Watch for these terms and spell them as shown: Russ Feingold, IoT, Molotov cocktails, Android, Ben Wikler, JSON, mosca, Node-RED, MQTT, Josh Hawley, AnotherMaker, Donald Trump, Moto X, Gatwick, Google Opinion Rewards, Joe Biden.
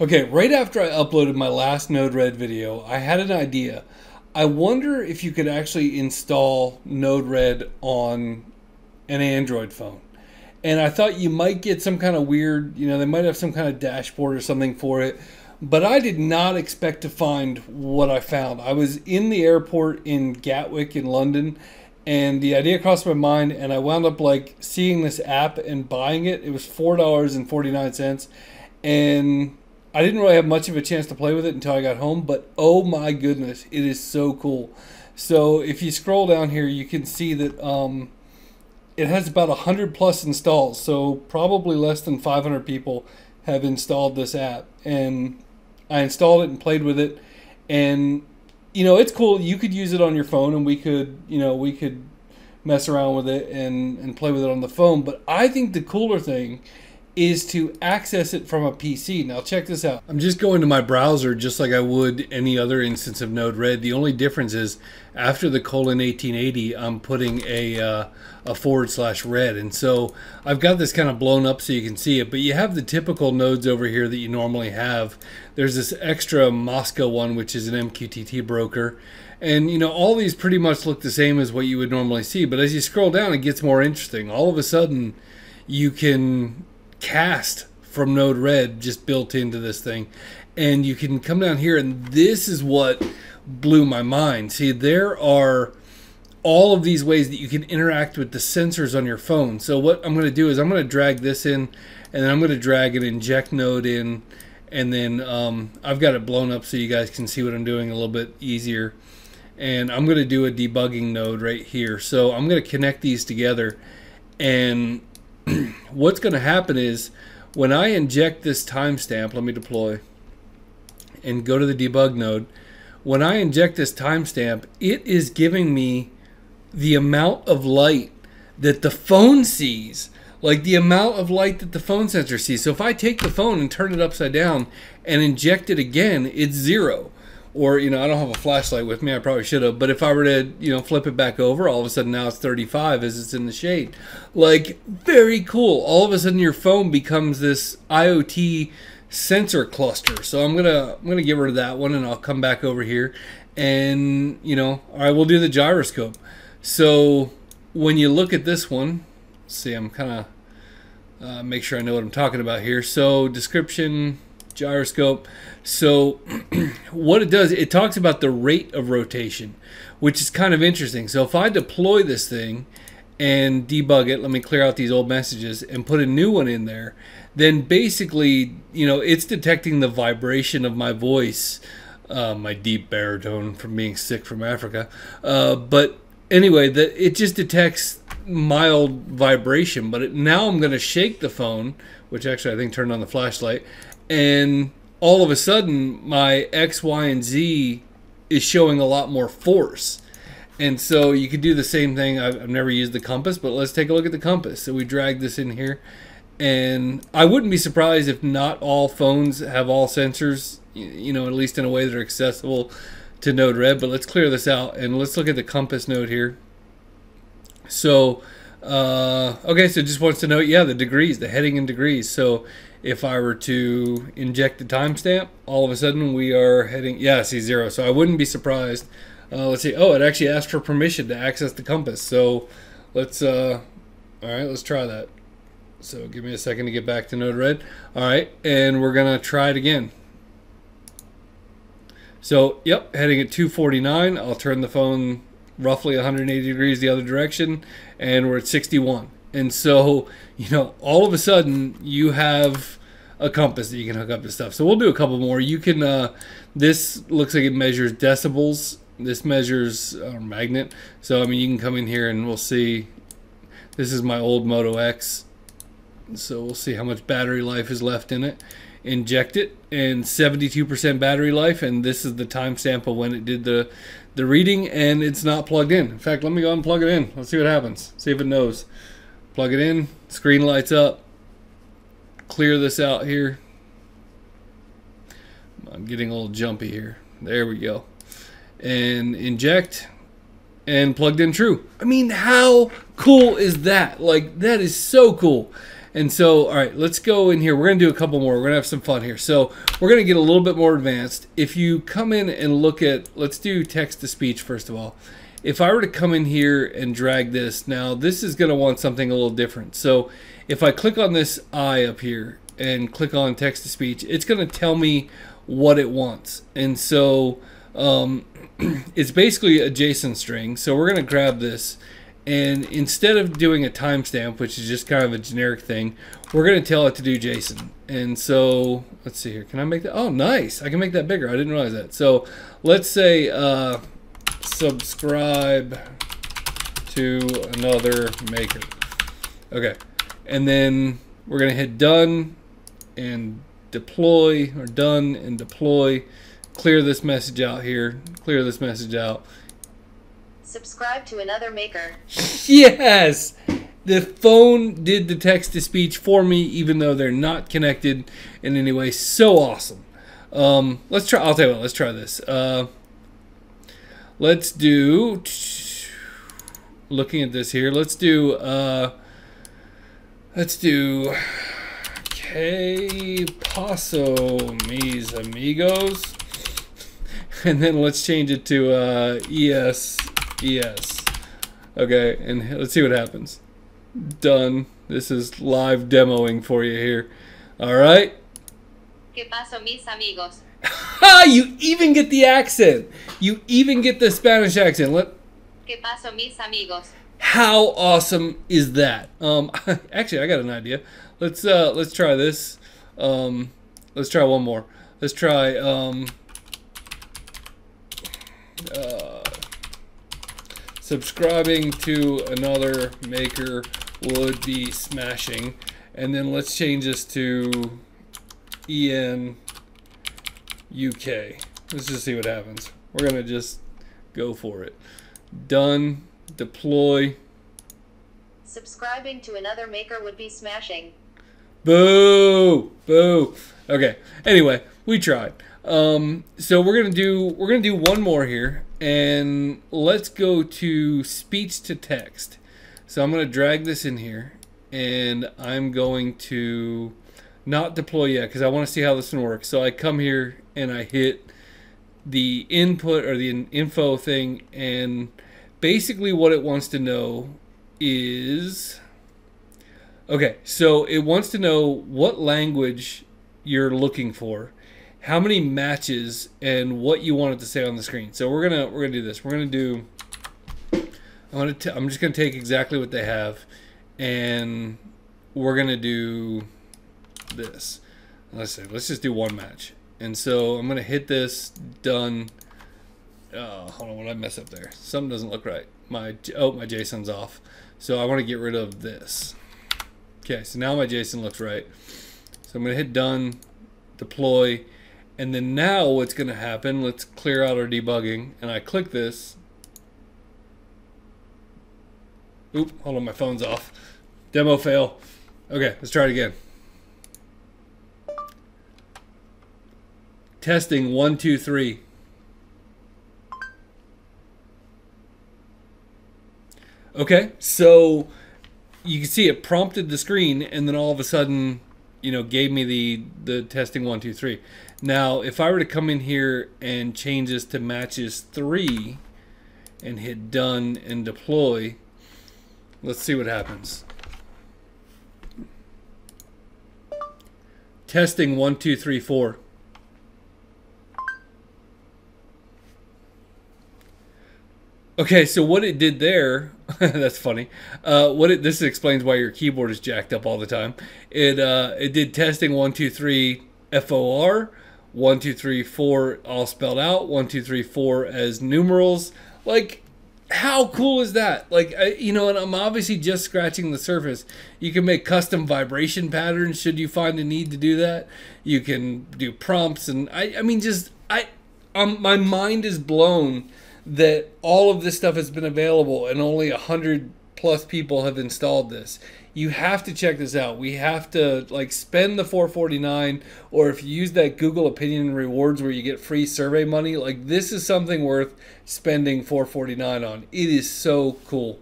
Okay, right after I uploaded my last Node-RED video, I had an idea. I wonder if you could actually install Node-RED on an Android phone. And I thought you might get some kind of weird, they might have some kind of dashboard or something for it. But I did not expect to find what I found. I was in the airport in Gatwick in London, and the idea crossed my mind, and I wound up seeing this app and buying it. It was $4.49, and I didn't really have much of a chance to play with it until I got home, but oh my goodness, it is so cool. So if you scroll down here, you can see that it has about 100 plus installs, so probably less than 500 people have installed this app. And I installed it and played with it, and it's cool. You could use it on your phone, and we could we could mess around with it and play with it on the phone. But I think the cooler thing is to access it from a PC. Now check this out. I'm just going to my browser just like I would any other instance of Node-RED. The only difference is after the :1880, I'm putting a /red. And so I've got this kind of blown up so you can see it, but you have the typical nodes over here that you normally have. There's this extra Mosca one, which is an MQTT broker. And all these pretty much look the same as what you would normally see. But as you scroll down, it gets more interesting. All of a sudden, you can cast from Node-RED just built into this thing, and you can come down here, and this is what blew my mind. See, there are all of these ways that you can interact with the sensors on your phone. So what I'm going to do is I'm going to drag this in, and then I'm going to drag an inject node in, and then I've got it blown up so you guys can see what I'm doing a little bit easier, and I'm going to do a debugging node right here. So I'm going to connect these together, and what's going to happen is when I inject this timestamp, let me deploy and go to the debug node. When I inject this timestamp, it is giving me the amount of light that the phone sees, like the amount of light that the phone sensor sees. So if I take the phone and turn it upside down and inject it again, it's zero. Or, I don't have a flashlight with me, I probably should have, but if I were to, flip it back over, all of a sudden now it's 35 as it's in the shade. Like, very cool. All of a sudden your phone becomes this IoT sensor cluster. So I'm gonna get rid of that one, and I'll come back over here, and, all right, we'll do the gyroscope. So when you look at this one, see, I'm kind of, make sure I know what I'm talking about here. So description, gyroscope. So what it does, it talks about the rate of rotation, which is kind of interesting. So if I deploy this thing and debug it, let me clear out these old messages and put a new one in there, then basically, it's detecting the vibration of my voice, my deep baritone from being sick from Africa. But anyway, it just detects mild vibration. But now I'm going to shake the phone, which actually I think turned on the flashlight, and all of a sudden my X, Y, and Z is showing a lot more force. And so you could do the same thing. I've never used the compass, but let's take a look at the compass. So we drag this in here, and I wouldn't be surprised if not all phones have all sensors, at least in a way that are accessible to Node-RED. But let's clear this out, and let's look at the compass node here. So okay, so it just wants to know, yeah, the degrees, the heading in degrees. So if I were to inject the timestamp, all of a sudden we are heading, yeah, see, zero. So I wouldn't be surprised. Let's see. Oh, it actually asked for permission to access the compass. So let's, all right, let's try that. So give me a second to get back to Node-RED. All right, and we're going to try it again. So, yep, heading at 249. I'll turn the phone roughly 180 degrees the other direction, and we're at 61. And so, all of a sudden you have a compass that you can hook up to stuff. So we'll do a couple more. You can, this looks like it measures decibels. This measures magnet. So, I mean, you can come in here and we'll see. This is my old Moto X. So we'll see how much battery life is left in it. Inject it, and 72% battery life. And this is the timestamp of when it did the reading, and it's not plugged in. In fact, let me go and plug it in. Let's see what happens. See if it knows. Plug it in, screen lights up. Clear this out here. I'm getting a little jumpy here. There we go. And inject, and plugged in true. I mean, how cool is that? Like, that is so cool. And so, all right, let's go in here. We're going to do a couple more. We're going to have some fun here. So we're going to get a little bit more advanced. If you come in and look at, let's do text to speech first of all. If I were to come in here and drag this, now this is going to want something a little different. So if I click on this eye up here and click on text to speech, it's going to tell me what it wants. And so it's basically a JSON string. So we're going to grab this. And instead of doing a timestamp, which is just kind of a generic thing, we're going to tell it to do JSON. And so let's see here. Can I make that? Oh, nice. I can make that bigger. I didn't realize that. So let's say subscribe to another maker. Okay. And then we're going to hit done and deploy, or done and deploy. Clear this message out here. Clear this message out. Subscribe to another maker. Yes! The phone did the text-to-speech for me, even though they're not connected in any way. So awesome. Let's try, I'll tell you what, let's try this. Let's do, looking at this here, let's do Que paso, mis amigos. And then let's change it to ES. Okay, and let's see what happens. Done. This is live demoing for you here. All right. ¿Qué pasó, mis amigos? Ha! You even get the accent. You even get the Spanish accent. Let. ¿Qué pasó, mis amigos? How awesome is that? Actually, I got an idea. Let's try this. Let's try one more. Let's try subscribing to another maker would be smashing, and then let's change this to EN UK. Let's just see what happens. We're gonna just go for it. Done. Deploy. Subscribing to another maker would be smashing. Boo! Boo! Okay. Anyway, we tried. So we're gonna do one more here, and let's go to speech to text. So I'm gonna drag this in here, and I'm going to not deploy yet because I want to see how this one works. So I come here and I hit the input or the info thing, and basically what it wants to know is, okay, so it wants to know what language you're looking for, how many matches, and what you want it to say on the screen. So we're gonna do this. We're gonna do. I'm just gonna take exactly what they have, and we're gonna do this. Let's say let's just do one match. And so I'm gonna hit this. Done. Hold on, what did I mess up there? Something doesn't look right. My JSON's off. So I want to get rid of this. Okay, so now my JSON looks right. So I'm gonna hit done, deploy. And then now what's going to happen, let's clear out our debugging, and I click this. Oop, hold on, my phone's off. Demo fail. Okay, let's try it again. Testing, 1, 2, 3. Okay, so you can see it prompted the screen, and then all of a sudden, you know, gave me the testing 1, 2, 3. Now, if I were to come in here and change this to matches 3 and hit done and deploy, let's see what happens. Testing 1, 2, 3, 4. Okay, so what it did there, that's funny. This explains why your keyboard is jacked up all the time. It did testing 1, 2, 3 FOR, 1, 2, 3, 4 all spelled out, 1, 2, 3, 4 as numerals. Like, how cool is that? Like, you know, and I'm obviously just scratching the surface. You can make custom vibration patterns should you find the need to do that. You can do prompts, and I mean, my mind is blown that all of this stuff has been available and only 100+ people have installed this. You have to check this out. We have to, like, spend the $4.49, or if you use that Google Opinion Rewards where you get free survey money, like, this is something worth spending $4.49 on. It is so cool.